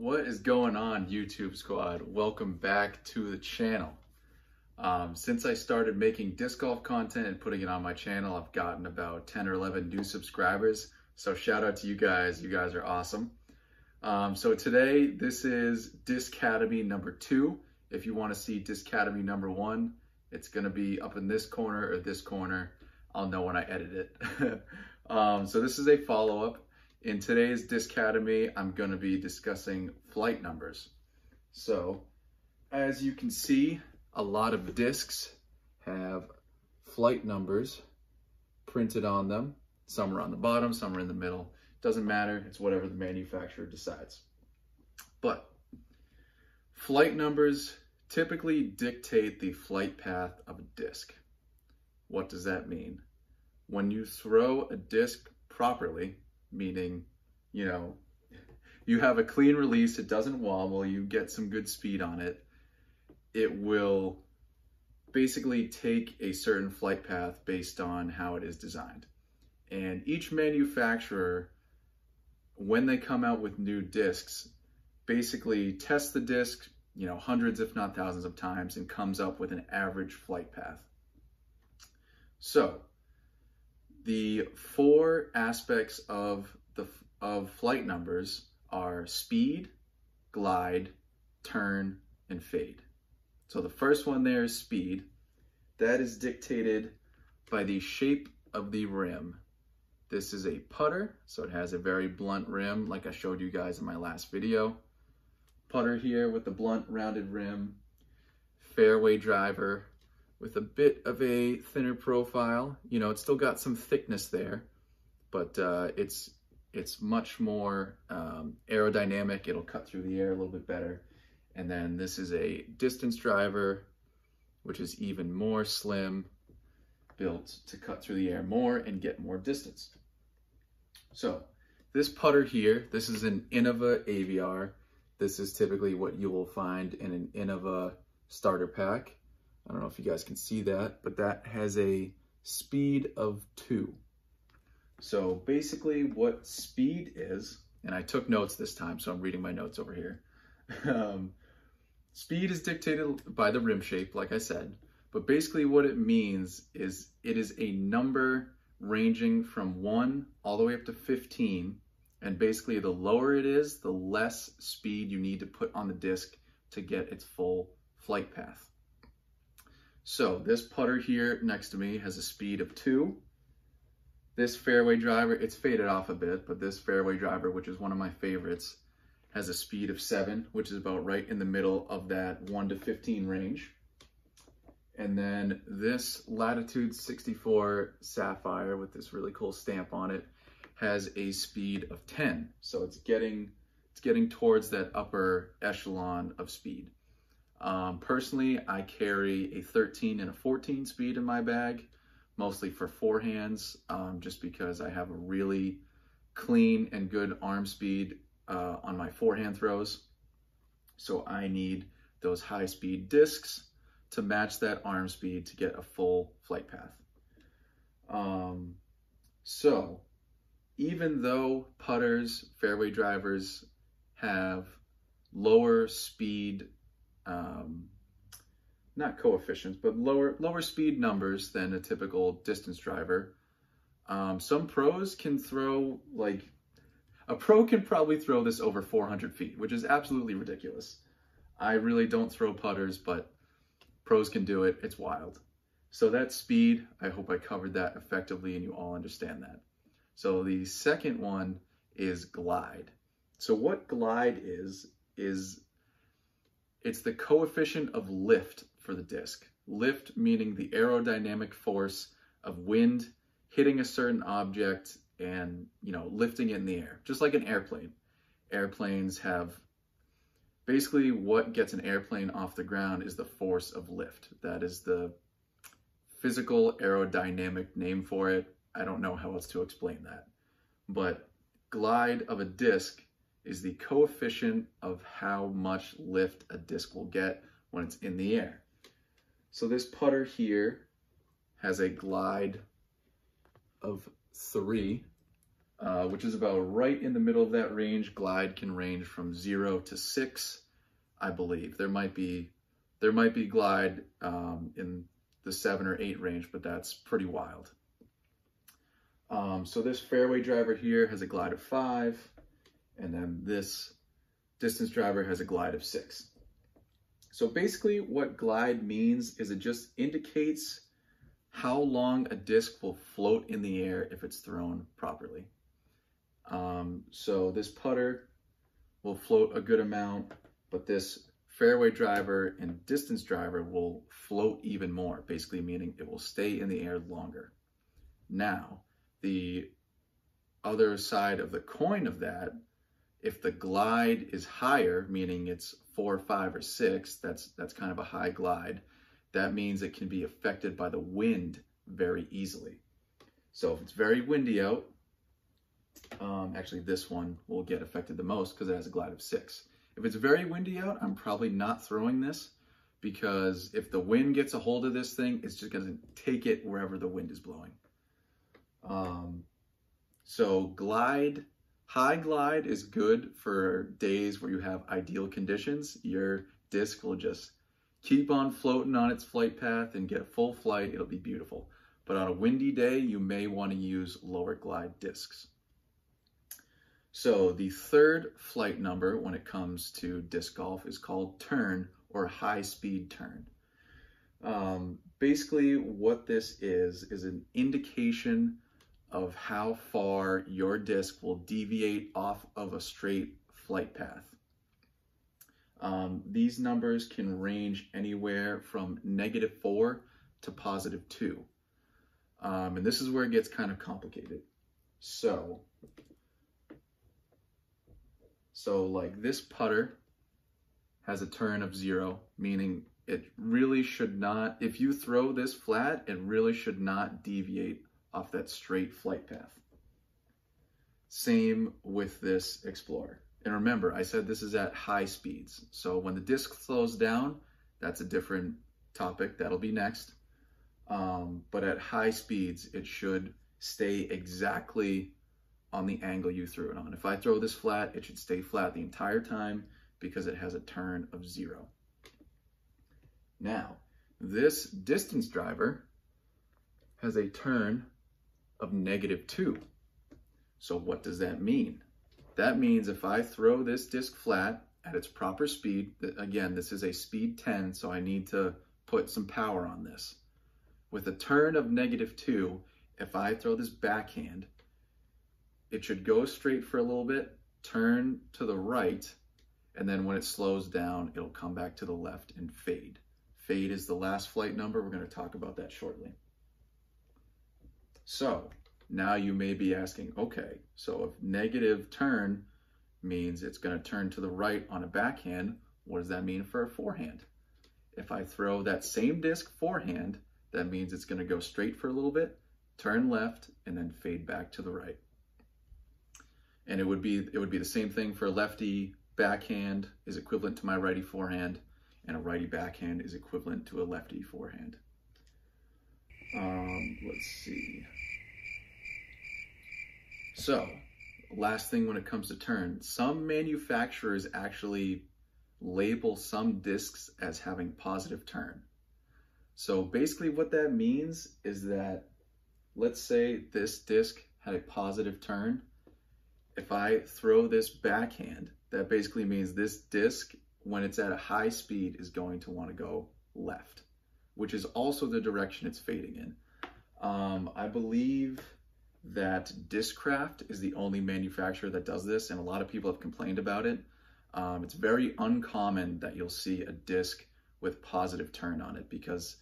What is going on, YouTube squad? Welcome back to the channel. Since I started making disc golf content and putting it on my channel, I've gotten about 10 or 11 new subscribers. So shout out to you guys. You guys are awesome. So today, this is Discademy number 2. If you want to see Discademy number 1, it's going to be up in this corner or this corner. I'll know when I edit it. So this is a follow-up. In today's Discademy, I'm going to be discussing flight numbers. So as you can see, a lot of discs have flight numbers printed on them. Some are on the bottom, some are in the middle. Doesn't matter, it's whatever the manufacturer decides. But flight numbers typically dictate the flight path of a disc. What does that mean? When you throw a disc properly, meaning, you know, you have a clean release, it doesn't wobble, you get some good speed on it, it will basically take a certain flight path based on how it is designed. And each manufacturer, when they come out with new discs, basically tests the disc, you know, hundreds if not thousands of times and comes up with an average flight path. So the four aspects of flight numbers are speed, glide, turn, and fade. So the first one there is speed. That is dictated by the shape of the rim. This is a putter, so it has a very blunt rim like I showed you guys in my last video. Putter here with the blunt rounded rim. Fairway driver with a bit of a thinner profile. You know, it's still got some thickness there, but it's much more aerodynamic. It'll cut through the air a little bit better. And then this is a distance driver, which is even more slim, built to cut through the air more and get more distance. So this putter here, this is an Innova AVR. This is typically what you will find in an Innova starter pack. I don't know if you guys can see that, but that has a speed of 2. So basically what speed is, and I took notes this time, so I'm reading my notes over here. Speed is dictated by the rim shape, like I said, but basically what it means is it is a number ranging from 1 all the way up to 15, and basically the lower it is, the less speed you need to put on the disc to get its full flight path. So this putter here next to me has a speed of 2. This fairway driver, it's faded off a bit, but this fairway driver, which is one of my favorites, has a speed of 7, which is about right in the middle of that 1 to 15 range. And then this Latitude 64 Sapphire with this really cool stamp on it has a speed of 10. So it's getting towards that upper echelon of speed. Personally, I carry a 13 and a 14 speed in my bag, mostly for forehands, just because I have a really clean and good arm speed on my forehand throws. So I need those high speed discs to match that arm speed to get a full flight path. So even though putters, fairway drivers have lower speed not coefficients, but lower speed numbers than a typical distance driver. Some pros can throw, like, a pro can probably throw this over 400 feet, which is absolutely ridiculous. I really don't throw putters, but pros can do it. It's wild. So that's speed. I hope I covered that effectively and you all understand that. So the second one is glide. So what glide is it's the coefficient of lift for the disc. Lift meaning the aerodynamic force of wind hitting a certain object and, you know, lifting it in the air, just like an airplane. Airplanes have, basically what gets an airplane off the ground is the force of lift. That is the physical aerodynamic name for it. I don't know how else to explain that. But glide of a disc is the coefficient of how much lift a disc will get when it's in the air. So this putter here has a glide of 3, which is about right in the middle of that range. Glide can range from 0 to 6, I believe. There might be glide in the 7 or 8 range, but that's pretty wild. So this fairway driver here has a glide of 5, and then this distance driver has a glide of 6. So basically what glide means is it just indicates how long a disc will float in the air if it's thrown properly. So this putter will float a good amount, but this fairway driver and distance driver will float even more, basically meaning it will stay in the air longer. Now, the other side of the coin of that, if the glide is higher, meaning it's 4, 5, or 6, that's kind of a high glide, that means it can be affected by the wind very easily. So if it's very windy out, actually this one will get affected the most because it has a glide of 6. If it's very windy out, I'm probably not throwing this, because if the wind gets a hold of this thing, it's just going to take it wherever the wind is blowing. So glide, high glide is good for days where you have ideal conditions. Your disc will just keep on floating on its flight path and get full flight. It'll be beautiful. But on a windy day, you may want to use lower glide discs. So the third flight number when it comes to disc golf is called turn, or high speed turn. Basically what this is an indication of how far your disc will deviate off of a straight flight path. These numbers can range anywhere from -4 to +2. And this is where it gets kind of complicated. So like this putter has a turn of 0, meaning it really should not, if you throw this flat, it really should not deviate off that straight flight path. Same with this Explorer. And remember, I said this is at high speeds. So when the disc slows down, that's a different topic. That'll be next. But at high speeds, it should stay exactly on the angle you threw it on. If I throw this flat, it should stay flat the entire time because it has a turn of 0. Now, this distance driver has a turn of -2. So what does that mean? That means if I throw this disc flat at its proper speed, again, this is a speed 10, so I need to put some power on this. With a turn of -2, if I throw this backhand, it should go straight for a little bit, turn to the right, and then when it slows down, it'll come back to the left and fade. Fade is the last flight number. We're going to talk about that shortly. So now you may be asking, okay, so if negative turn means it's going to turn to the right on a backhand, what does that mean for a forehand? If I throw that same disc forehand, that means it's going to go straight for a little bit, turn left, and then fade back to the right. And it would be the same thing for a lefty backhand is equivalent to my righty forehand, and a righty backhand is equivalent to a lefty forehand. Let's see. So, last thing when it comes to turn, some manufacturers actually label some discs as having positive turn. So basically what that means is that, let's say this disc had a positive turn. If I throw this backhand, that basically means this disc, when it's at a high speed, is going to want to go left, which is also the direction it's fading in. I believe that Discraft is the only manufacturer that does this, and a lot of people have complained about it. It's very uncommon that you'll see a disc with positive turn on it because,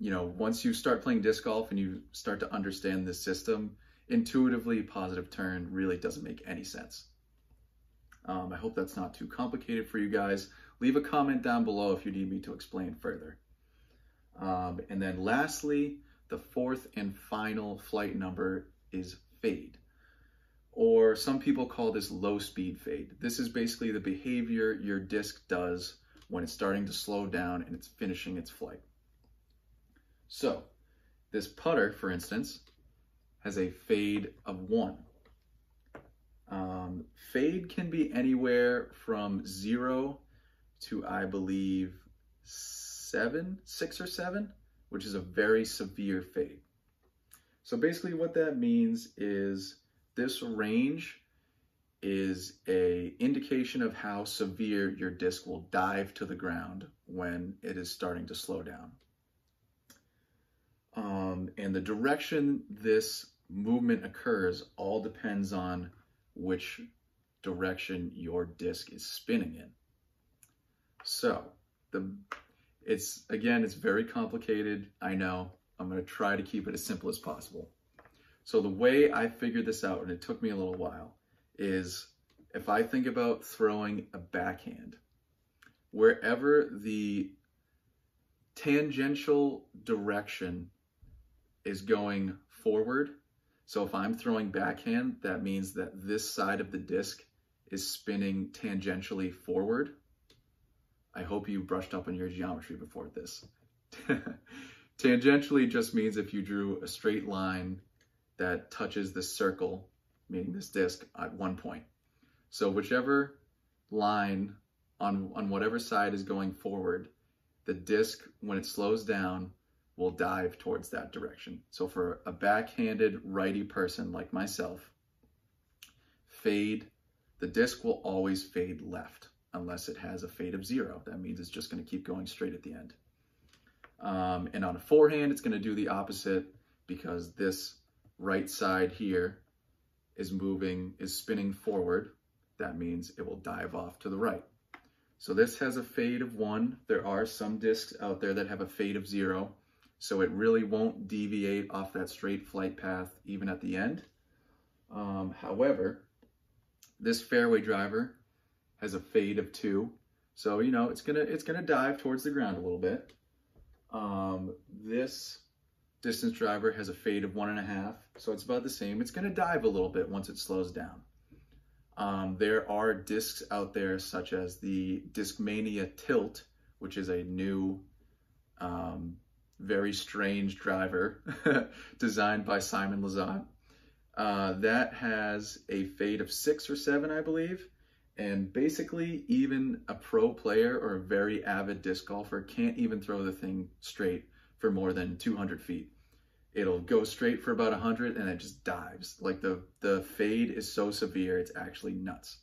you know, once you start playing disc golf and you start to understand this system, intuitively positive turn really doesn't make any sense. I hope that's not too complicated for you guys. Leave a comment down below if you need me to explain further. And then lastly, the fourth and final flight number is fade, or some people call this low speed fade. This is basically the behavior your disc does when it's starting to slow down and it's finishing its flight. So this putter, for instance, has a fade of 1. Fade can be anywhere from 0 to, I believe, 6 or 7, which is a very severe fade. So basically what that means is this range is a indication of how severe your disc will dive to the ground when it is starting to slow down. And the direction this movement occurs all depends on which direction your disc is spinning in. So it's very complicated. I know. I'm going to try to keep it as simple as possible. So the way I figured this out, and it took me a little while, is if I think about throwing a backhand, wherever the tangential direction is going forward. So if I'm throwing backhand, that means that this side of the disc is spinning tangentially forward. I hope you brushed up on your geometry before this. Tangentially just means if you drew a straight line that touches this circle, meaning this disc, at one point. So whichever line on whatever side is going forward, the disc, when it slows down, will dive towards that direction. So for a backhanded righty person like myself, fade, the disc will always fade left unless it has a fade of 0. That means it's just going to keep going straight at the end. And on a forehand, it's going to do the opposite because this right side here is spinning forward. That means it will dive off to the right. So this has a fade of 1. There are some discs out there that have a fade of 0. So it really won't deviate off that straight flight path even at the end. However, this fairway driver has a fade of 2. So, you know, it's gonna dive towards the ground a little bit. This distance driver has a fade of 1.5. So it's about the same. It's gonna dive a little bit once it slows down. There are discs out there such as the Discmania Tilt, which is a new, very strange driver designed by Simon Lizotte. That has a fade of 6 or 7, I believe. And basically even a pro player or a very avid disc golfer can't even throw the thing straight for more than 200 feet. It'll go straight for about 100 and it just dives. Like the fade is so severe, it's actually nuts.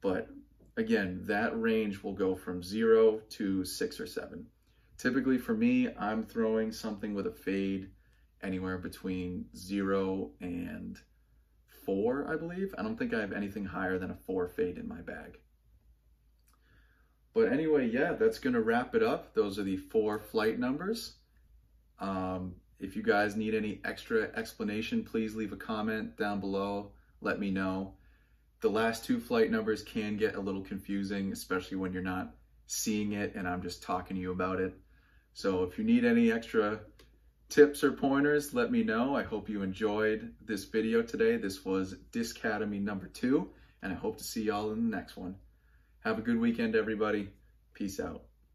But again, that range will go from 0 to 6 or 7. Typically for me, I'm throwing something with a fade anywhere between 0 and 4, I believe. I don't think I have anything higher than a 4 fade in my bag. But anyway, yeah, that's going to wrap it up. Those are the 4 flight numbers. If you guys need any extra explanation, please leave a comment down below. Let me know. The last 2 flight numbers can get a little confusing, especially when you're not seeing it and I'm just talking to you about it. So if you need any extra tips or pointers, let me know. I hope you enjoyed this video today. This was Discademy number 2, and I hope to see y'all in the next one. Have a good weekend, everybody. Peace out.